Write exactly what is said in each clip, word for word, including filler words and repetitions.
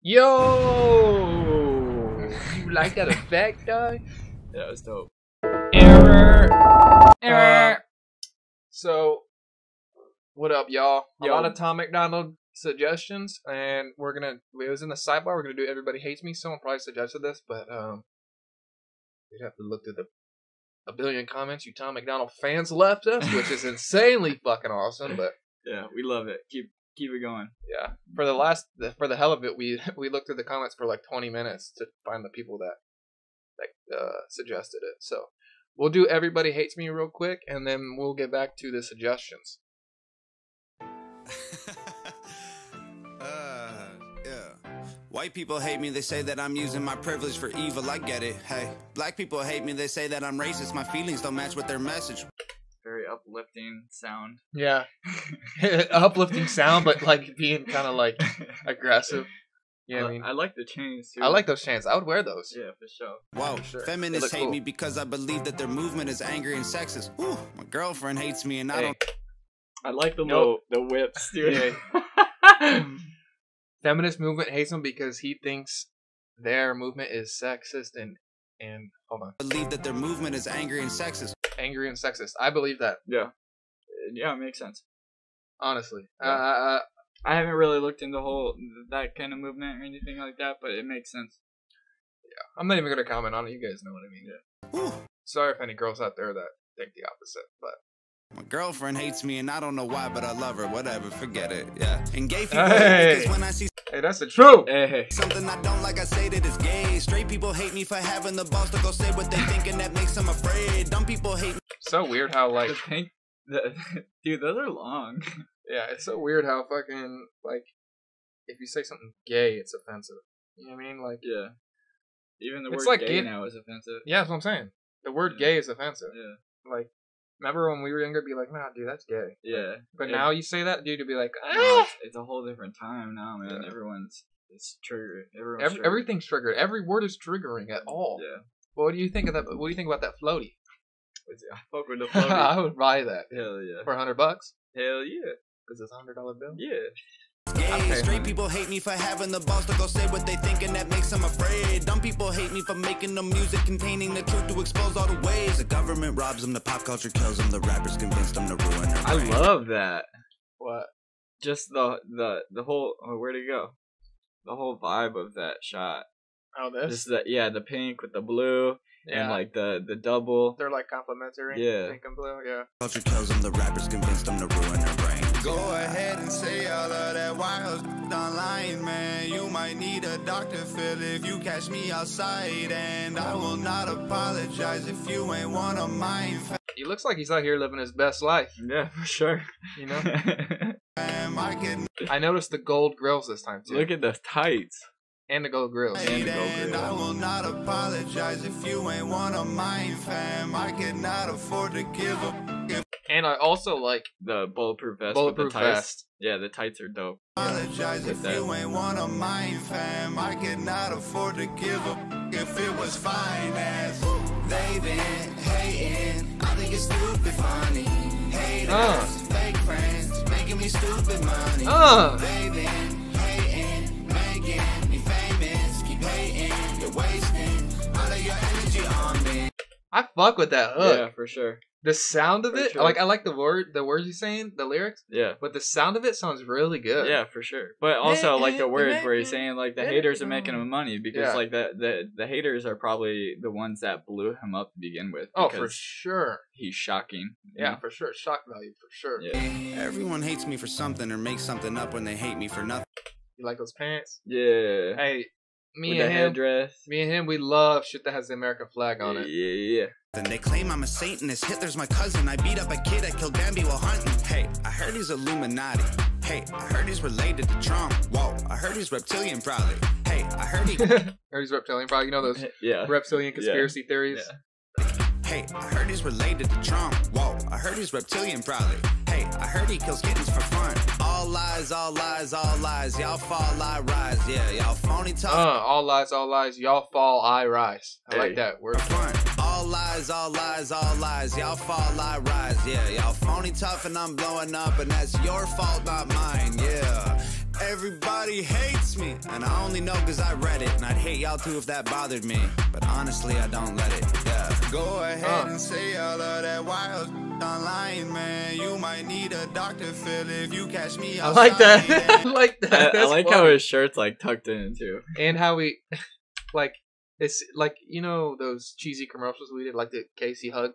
Yo! You like that effect, dog? That was dope. Error! Error! Uh, so, what up, y'all? A lot of Tom MacDonald suggestions, and we're gonna, it was in the sidebar, we're gonna do Everybody Hates Me. Someone probably suggested this, but, um, we'd have to look through the a billion comments you Tom MacDonald fans left us, which is insanely fucking awesome, but. Yeah, we love it. Keep keep it going. Yeah, for the last for the hell of it, we we looked through the comments for like twenty minutes to find the people that that uh, suggested it. So we'll do Everybody Hates Me real quick, and then we'll get back to the suggestions. uh, yeah. White people hate me. They say that I'm using my privilege for evil. I get it. Hey, black people hate me. They say that I'm racist. My feelings don't match with their message. Very uplifting sound. Yeah. Uplifting sound, but like being kind of like aggressive. Yeah, I, I mean, I like the chains too. I like those chains. I would wear those. Yeah, for sure. Wow, for sure. Feminists hate cool. me because I believe that their movement is angry and sexist. Ooh, my girlfriend hates me and hey. I don't. I like the nope. little the whips, dude. Yeah. Feminist movement hates him because he thinks their movement is sexist and and hold on. Believe that their movement is angry and sexist. Angry and sexist. I believe that. Yeah. Yeah, it makes sense. Honestly. Yeah. Uh, I haven't really looked into whole that kind of movement or anything like that, but it makes sense. Yeah. I'm not even going to comment on it. You guys know what I mean. Yeah. Ooh. Sorry if any girls out there that think the opposite, but. My girlfriend hates me and I don't know why, but I love her. Whatever. Forget it. Yeah. And gay people hey. because when I see Hey, that's the truth. Hey. Something I don't like, I say that it's gay. Straight people hate me for having the balls to go say what they think, and that makes them afraid. Dumb people hate me. So weird how like, thing, the, dude, those are long. Yeah, it's so weird how fucking like, if you say something gay, it's offensive. You know what I mean? Like, yeah, even the word like gay, gay now is offensive. Yeah, that's what I'm saying. The word yeah. gay is offensive. Yeah, like. Remember when we were younger, be like, nah, dude, that's gay. Yeah. But yeah. now you say that, dude, you'll be like, ah! No, it's, it's a whole different time now, man. Yeah. Everyone's it's triggered. Everyone's Every, triggered. Everything's triggered. Every word is triggering at all. Yeah. Well, what do you think of that? What do you think about that floaty? I fuck with the floaty. I would buy that. Hell yeah. For a hundred bucks. Hell yeah. Because it's a hundred dollar bill. Yeah. Gay, straight people hate me for having the balls to go say what they think, and that makes them afraid. Dumb people hate me for making the music containing the truth to expose all the ways. The government robs them, the pop culture kills them, the rappers convinced them to ruin their I brain. Love that. What? Just the the the whole oh, where'd it go? The whole vibe of that shot. Oh, this? Just the, yeah, the pink with the blue. Yeah. And like the the double. They're like complimentary. Yeah. Pink and blue, yeah. Culture kills them, the rappers convinced them to ruin their brain. Go ahead and say all of that wild online, man. You might need a Doctor Phil if you catch me outside, and I will not apologize if you ain't one of mine. He looks like he's out here living his best life. Yeah, for sure. You know? I noticed the gold grills this time, too. Look at the tights. And the gold grills. And the gold grills. I will not apologize if you ain't one of mine, fam. I cannot afford to give a... And I also like the bulletproof vest. Bulletproof the vest. Yeah, the tights are dope. Apologize yeah, if that. you ain't one of mine, fam. I cannot afford to give a if it was finance. They been hating. I think it's stupid funny. Haters, uh. fake friends, making me stupid money. Uh. They been hating, making me famous. Keep hating, you're wasting all of your energy on me. I fuck with that hook. Yeah, for sure. The sound of for it, sure. like I like the word, the words you're saying, the lyrics. Yeah. But the sound of it sounds really good. Yeah, for sure. But also yeah, like yeah, the words yeah, where he's saying like the yeah, haters are making him money because yeah. like the, the the haters are probably the ones that blew him up to begin with. Oh, for sure. He's shocking. Yeah, know? for sure. Shock value for sure. Yeah. Everyone hates me for something or makes something up when they hate me for nothing. You like those pants? Yeah. Hey. Me with and him, headdress. me and him, we love shit that has the American flag on yeah, it. Yeah, yeah. Then they claim I'm a Satanist. Hitler's my cousin. I beat up a kid. I killed Bambi while hunting. Hey, I heard he's Illuminati. Hey, I heard he's related to Trump. Whoa, I heard he's reptilian, probably. Hey, I heard he. heard he's reptilian, probably. You know those yeah. reptilian conspiracy yeah. theories. Yeah. Hey, I heard he's related to Trump. Whoa, I heard he's reptilian, probably. Hey, I heard he kills kittens for fun. All lies, all lies, all lies. Y'all fall, I rise. Yeah, y'all phony talk. Uh, all lies, all lies. Y'all fall, I rise. I hey. like that word. All lies, all lies, all lies. Y'all fall, I rise. Yeah, y'all phony tough, and I'm blowing up, and that's your fault, not mine. Yeah. Everybody hates me, and I only know because I read it, and I'd hate y'all too if that bothered me, but honestly I don't let it. Yeah. Go ahead uh. and say all of that wild online, man. You might need a Doctor Phil if you catch me. I like that. I like that. I, I like how his shirt's like tucked in too, and how he like it's like, you know, those cheesy commercials we did, like the Casey Hug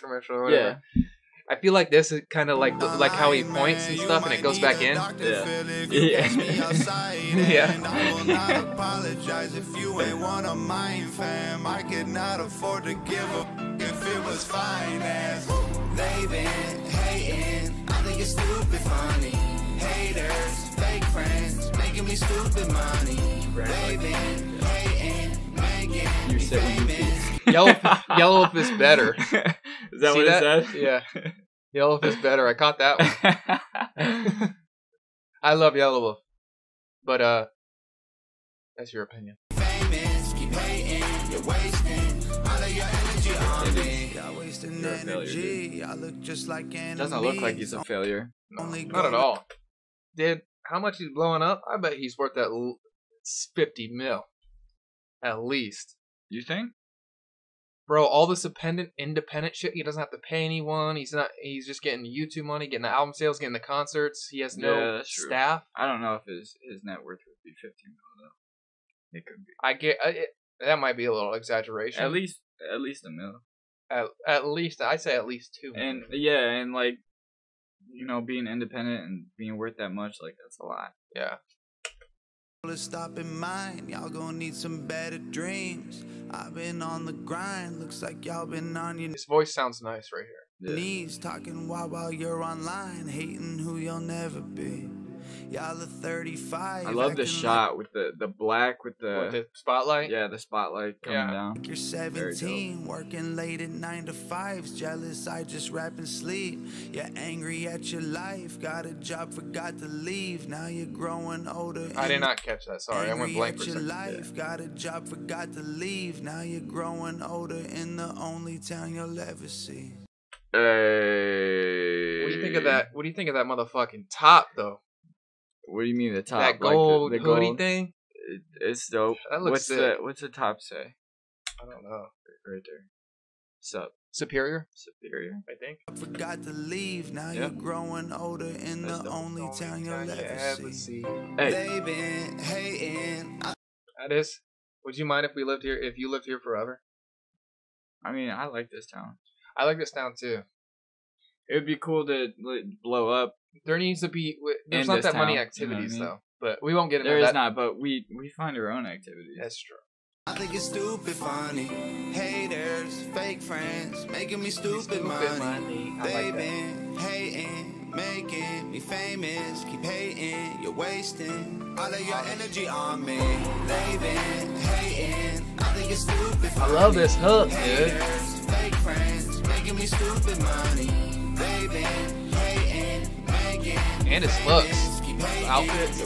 commercial or whatever. Yeah. I feel like this is kind of like like how he points and stuff, and it goes back in. Yeah. Yeah. Yeah. You said what you said. Yelawolf is better. Is that See what that? It said? Yeah. Yelawolf is better. I caught that one. I love Yelawolf. But, uh, that's your opinion. Famous, keep hating, you're wasting all of your energy on me. You're wasting energy. I look just like an doesn't look like he's a failure. No, not at all. Dude, how much he's blowing up? I bet he's worth that l fifty mil. At least. You think? Bro, all this dependent, independent shit, he doesn't have to pay anyone. He's not. He's just getting YouTube money, getting the album sales, getting the concerts. He has no yeah, staff. True. I don't know if his his net worth would be fifteen mil though. It could be. I get uh, it, that might be a little exaggeration. At least, at least a mil. At, at least I'd say at least two. And mil. Yeah, and like, you know, being independent and being worth that much, like that's a lot. Yeah. Let's stop in mind, y'all gonna need some better dreams. I've been on the grind, looks like y'all been on your... His voice sounds nice right here. Yeah. Knees talking wild while you're online, hating who you'll never be. Y'all are thirty-five. I love the shot with the, the black with the... With the spotlight? Yeah, the spotlight coming yeah. down. You're seventeen, working late at nine to fives. Jealous, I just rap and sleep. You're angry at your life. Got a job, forgot to leave. Now you're growing older. I did not catch that, sorry. I went blank for a second. Life. Got a job, forgot to leave. Now you're growing older in the only town you'll ever see. Hey. What do you think of that? What do you think of that motherfucking top, though? What do you mean the top? That gold, like the, the gold hoodie thing? It, it's dope. That looks what's sick. The, what's the top say? I don't know. Right there. Sup. Superior? Superior, I think. I forgot to leave. Now yep. you're growing older in the, the only town you'll ever see. Hey. That is. Would you mind if we lived here, if you lived here forever? I mean, I like this town. I like this town too. It would be cool to like, blow up. There needs to be there's not that town, many activities, you know I mean? Though. But we won't get into that. There is not, but we we find our own activities. That's true. I think it's stupid funny. Haters, fake friends, making me stupid, stupid money. money. They like been hating, making me famous. Keep hating, you're wasting all of your energy on me. They been hating. I think it's stupid funny. I love this hook, dude. Haters, fake friends, making me stupid money. They been hating. And his looks, his outfits.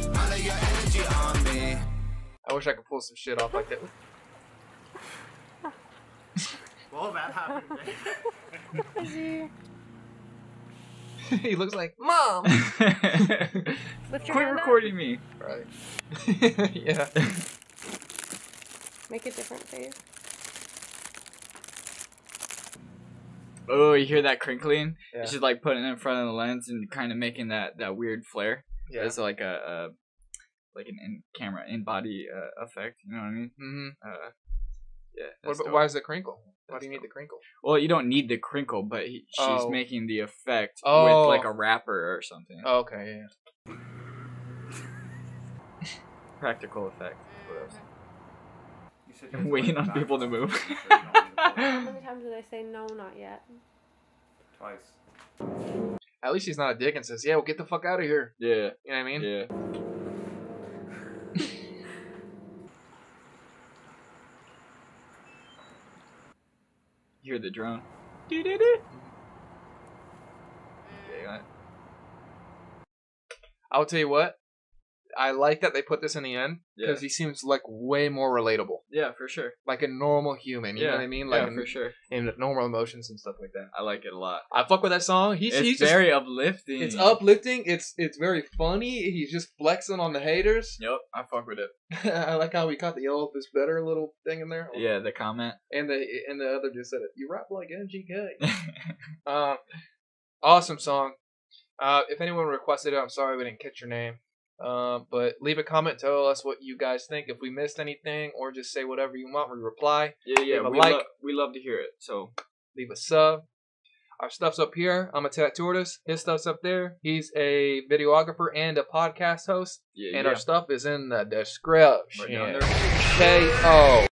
Yeah. I wish I could pull some shit off like that. Well, that happened. He looks like Mom. Quit recording me. Right. Yeah. Make a different face. Oh, you hear that crinkling? Yeah. It's just like putting it in front of the lens and kind of making that, that weird flare. Yeah. It's like a, a like an in-camera, in-body uh, effect. You know what I mean? Mm-hmm. Uh, yeah. What about, why is the crinkle? Why that's do you dope. Need the crinkle? Well, you don't need the crinkle, but he, she's oh. making the effect oh. with like a wrapper or something. Oh, okay. Yeah. Practical effect. I'm waiting on people to move. How many times did I say no, not yet? Twice. At least he's not a dick and says, yeah, well, get the fuck out of here. Yeah. You know what I mean? Yeah. You hear the drone. Do do do. Yeah, you got it. I'll tell you what. I like that they put this in the end because yeah. he seems like way more relatable. Yeah, for sure. Like a normal human. You yeah. know what I mean? Like yeah, in, for sure. And normal emotions and stuff like that. I like it a lot. I fuck with that song. He's, it's he's very just, uplifting. It's uplifting. It's it's very funny. He's just flexing on the haters. Yep, I fuck with it. I like how we caught the Yelawolf is better little thing in there. Yeah, the comment. And the and the other just said it. You rap like M G K. um, awesome song. Uh, if anyone requested it, I'm sorry we didn't catch your name. Uh, but leave a comment, tell us what you guys think. If we missed anything, or just say whatever you want, we reply. Yeah, yeah, leave a we like. Lo we love to hear it. So leave a sub. Our stuff's up here. I'm a tattoo artist. His stuff's up there. He's a videographer and a podcast host. Yeah, and yeah. our stuff is in the description. Right K O